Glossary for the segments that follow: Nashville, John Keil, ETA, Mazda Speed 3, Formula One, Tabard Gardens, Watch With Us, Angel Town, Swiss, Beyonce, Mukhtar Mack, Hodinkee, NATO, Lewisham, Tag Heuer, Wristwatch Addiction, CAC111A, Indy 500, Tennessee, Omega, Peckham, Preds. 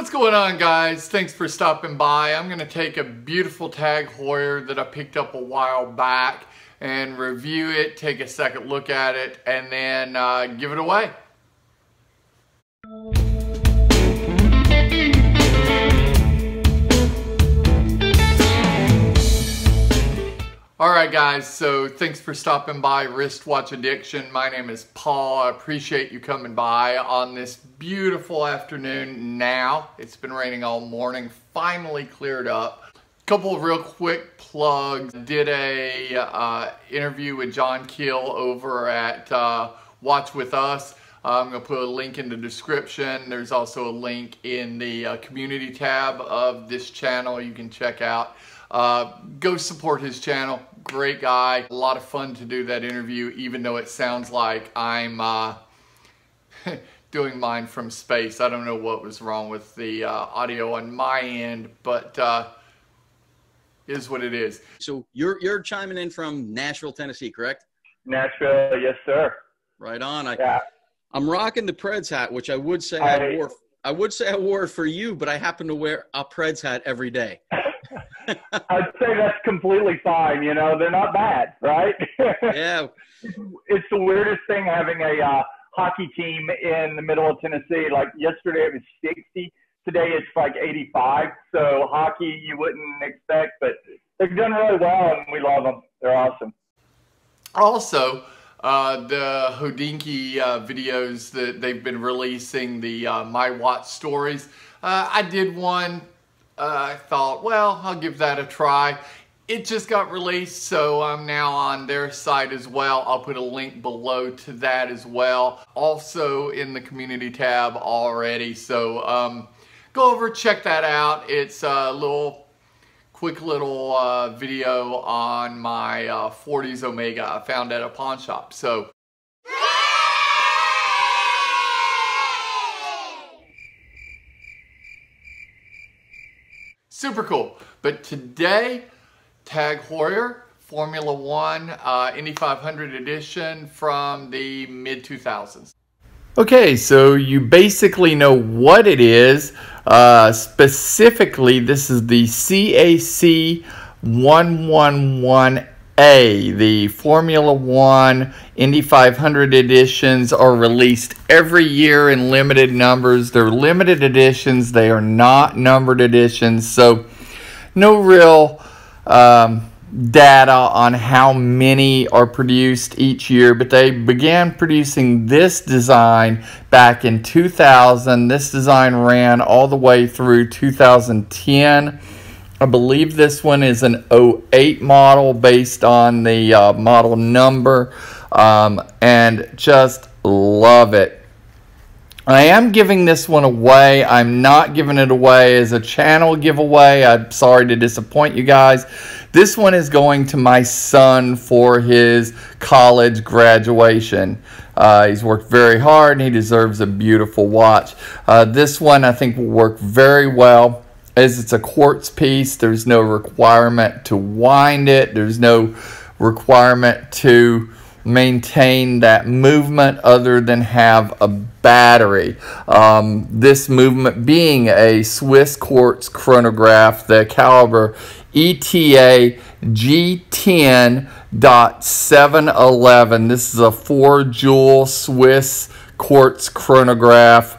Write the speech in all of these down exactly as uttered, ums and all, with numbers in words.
What's going on, guys? Thanks for stopping by. I'm going to take a beautiful Tag Heuer that I picked up a while back and review it, take a second look at it, and then uh, give it away. Alright guys, so thanks for stopping by Wristwatch Addiction. My name is Paul. I appreciate you coming by on this beautiful afternoon now. It's been raining all morning, finally cleared up. Couple of real quick plugs. Did a uh, interview with John Keil over at uh, Watch With Us. Uh, I'm going to put a link in the description. There's also a link in the uh, community tab of this channel you can check out. Uh, go support his channel. Great guy. A lot of fun to do that interview, even though it sounds like I'm uh, doing mine from space. I don't know what was wrong with the uh, audio on my end, but uh, it is what it is. So you're, you're chiming in from Nashville, Tennessee, correct? Nashville, yes, sir. Right on. I, yeah. I'm rocking the Preds hat, which I would say I, I, wore, I would say I wore for you, but I happen to wear a Preds hat every day. I'd say that's completely fine. You know, they're not bad, right? Yeah. It's the weirdest thing having a uh, hockey team in the middle of Tennessee. Like yesterday it was sixty. Today it's like eighty-five. So hockey you wouldn't expect, but they've done really well and we love them. They're awesome. Also, uh, the Hodinkee uh, videos that they've been releasing, the uh, My Watch stories. Uh, I did one. Uh, I thought, well, I'll give that a try. It just got released, so I'm now on their site as well. I'll put a link below to that as well. Also in the community tab already, so um, go over, check that out. It's a little, quick little uh, video on my uh, forties Omega I found at a pawn shop. So. Super cool. But today, Tag Heuer, Formula One, uh, Indy five hundred edition from the mid two thousands. Okay, so you basically know what it is. Uh, specifically, this is the C A C one one one A. The Formula One Indy five hundred editions are released every year in limited numbers. They're limited editions. They are not numbered editions. So no real um, data on how many are produced each year. But they began producing this design back in two thousand. This design ran all the way through two thousand ten. I believe this one is an oh eight model based on the uh, model number. Um, and just love it. I am giving this one away. I'm not giving it away as a channel giveaway. I'm sorry to disappoint you guys. This one is going to my son for his college graduation. Uh, he's worked very hard and he deserves a beautiful watch. Uh, this one I think will work very well. As it's a quartz piece, there's no requirement to wind it. There's no requirement to maintain that movement other than have a battery. Um, this movement being a Swiss quartz chronograph, the caliber E T A G ten point seven eleven. This is a four joule Swiss quartz chronograph.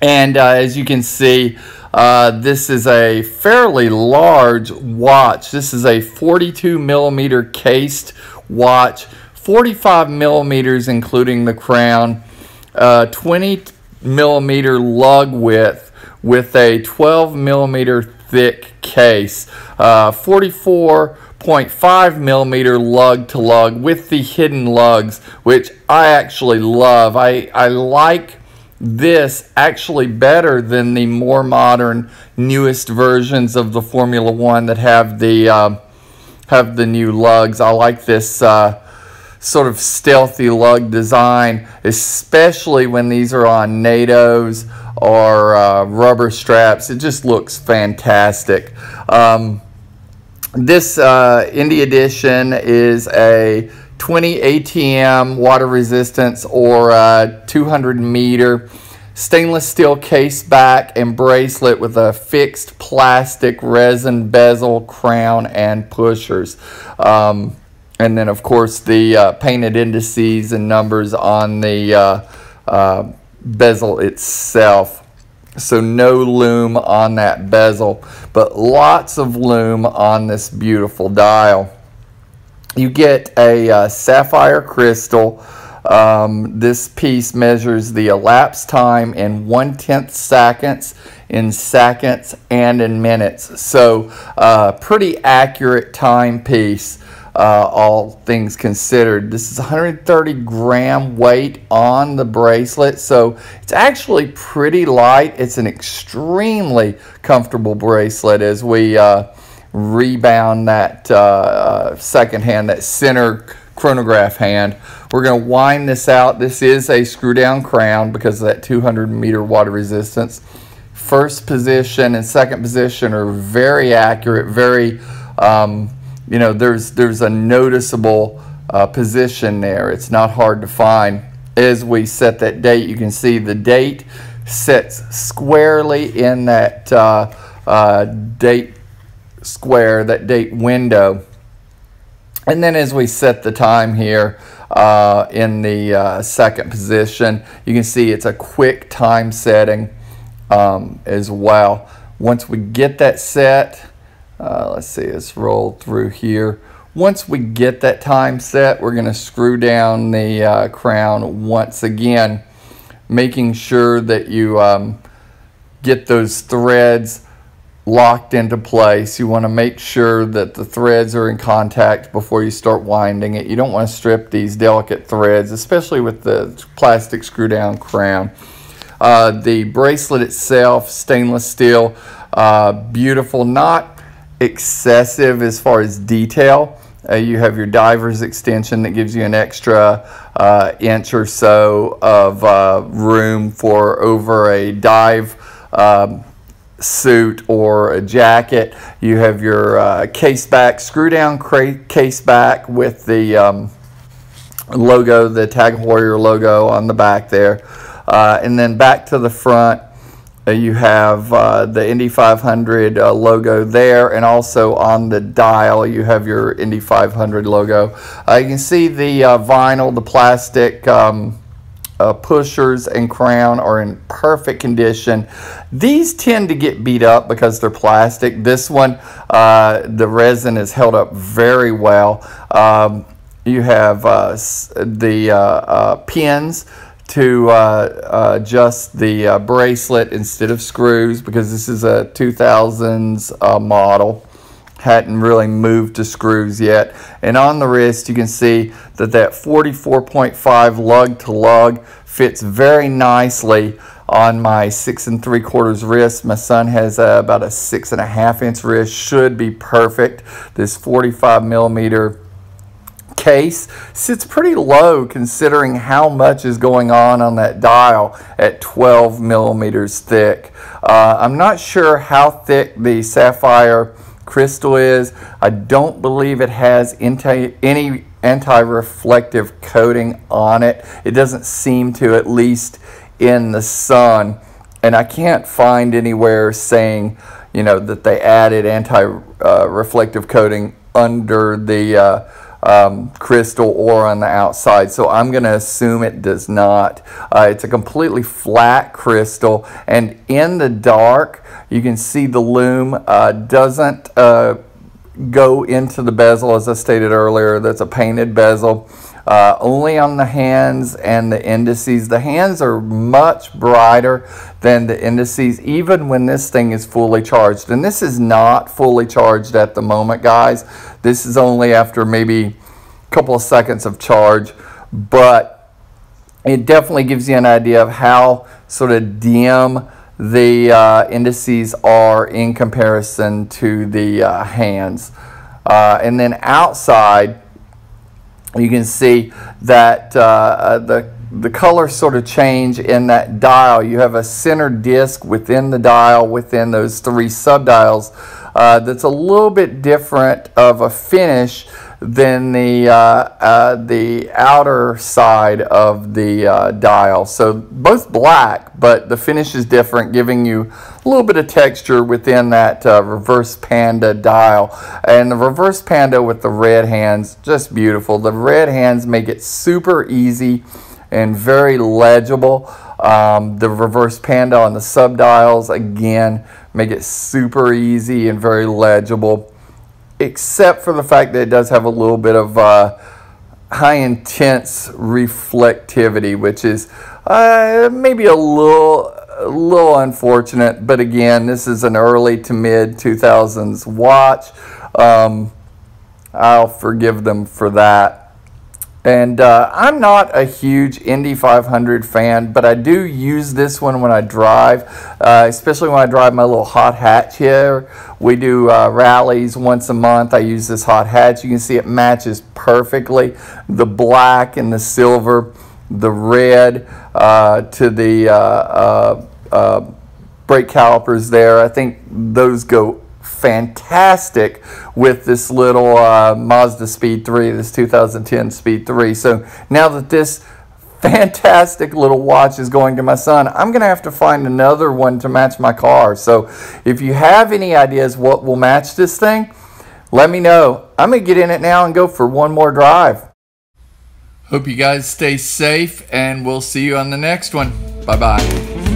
And uh, as you can see, uh, this is a fairly large watch. This is a forty-two millimeter cased watch, forty-five millimeters including the crown, uh, twenty millimeter lug width with a twelve millimeter thick case, uh, forty-four point five millimeter lug to lug with the hidden lugs, which I actually love. I, I like this actually better than the more modern newest versions of the Formula One that have the uh, have the new lugs. I like this uh, sort of stealthy lug design, especially when these are on NATOs or uh, rubber straps. It just looks fantastic. Um, this uh, Indy edition is a twenty A T M water resistance or uh, two hundred meter stainless steel case back and bracelet with a fixed plastic resin bezel, crown, and pushers. Um, and then, of course, the uh, painted indices and numbers on the uh, uh, bezel itself. So no lume on that bezel, but lots of lume on this beautiful dial. You get a uh, sapphire crystal. Um, this piece measures the elapsed time in one-tenth seconds, in seconds, and in minutes. So uh, pretty accurate timepiece, uh, all things considered. This is one hundred thirty gram weight on the bracelet, so it's actually pretty light. It's an extremely comfortable bracelet as we uh, rebound that uh, second hand, that center chronograph hand. We're going to wind this out. This is a screw down crown because of that two hundred meter water resistance. First position and second position are very accurate, very, um, you know, there's, there's a noticeable uh, position there. It's not hard to find. As we set that date, you can see the date sits squarely in that uh, uh, date square, that date window. And then as we set the time here uh, in the uh, second position, you can see it's a quick time setting um, as well. Once we get that set, uh, let's see, let's roll through here. Once we get that time set, we're going to screw down the uh, crown once again, making sure that you um, get those threads locked into place. You want to make sure that the threads are in contact before you start winding it. You don't want to strip these delicate threads, especially with the plastic screw down crown. Uh, the bracelet itself, stainless steel, uh, beautiful, not excessive as far as detail. Uh, you have your diver's extension that gives you an extra uh, inch or so of uh, room for over a dive um, suit or a jacket. You have your uh, case back, screw down case back with the um, logo, the Tag Heuer logo on the back there. Uh, and then back to the front, uh, you have uh, the Indy five hundred uh, logo there, and also on the dial you have your Indy five hundred logo. Uh, you can see the uh, vinyl, the plastic um, Uh, pushers and crown are in perfect condition. These tend to get beat up because they're plastic. This one, uh, the resin is held up very well. Um, you have uh, the uh, uh, pins to uh, uh, adjust the uh, bracelet instead of screws, because this is a two thousands uh, model. Hadn't really moved to screws yet. And on the wrist, you can see that that forty-four point five lug to lug fits very nicely on my six and three quarters wrist. My son has uh, about a six and a half inch wrist, should be perfect. This forty-five millimeter case sits pretty low considering how much is going on on that dial at twelve millimeters thick. Uh, I'm not sure how thick the sapphire crystal is. I don't believe it has anti, any anti-reflective coating on it. It doesn't seem to, at least in the sun. And I can't find anywhere saying, you know, that they added anti-reflective uh, coating under the uh, um, crystal or on the outside. So I'm going to assume it does not. Uh, it's a completely flat crystal, and in the dark you can see the lume uh, doesn't uh, go into the bezel. As I stated earlier, that's a painted bezel. Uh, only on the hands and the indices. The hands are much brighter than the indices, even when this thing is fully charged. And this is not fully charged at the moment, guys. This is only after maybe a couple of seconds of charge, but it definitely gives you an idea of how sort of dim the uh, indices are in comparison to the uh, hands. Uh, and then outside, you can see that uh, the, the colors sort of change in that dial. You have a center disc within the dial, within those three subdials, uh, that's a little bit different of a finish than the, uh, uh, the outer side of the uh, dial. So both black, but the finish is different, giving you a little bit of texture within that uh, reverse panda dial. And the reverse panda with the red hands, just beautiful. The red hands make it super easy and very legible. Um, the reverse panda on the subdials, again, make it super easy and very legible, except for the fact that it does have a little bit of uh, high intense reflectivity, which is uh, maybe a little, a little unfortunate. But again, this is an early to mid two thousands watch. Um, I'll forgive them for that. And uh, I'm not a huge Indy five hundred fan, but I do use this one when I drive, uh, especially when I drive my little hot hatch here. We do uh, rallies once a month. I use this hot hatch. You can see it matches perfectly. The black and the silver, the red uh, to the uh, uh, uh, brake calipers there. I think those go fantastic with this little uh, Mazda Speed three, this two thousand ten Speed three. So now that this fantastic little watch is going to my son, I'm going to have to find another one to match my car. So if you have any ideas what will match this thing, let me know. I'm going to get in it now and go for one more drive. Hope you guys stay safe, and we'll see you on the next one. Bye-bye.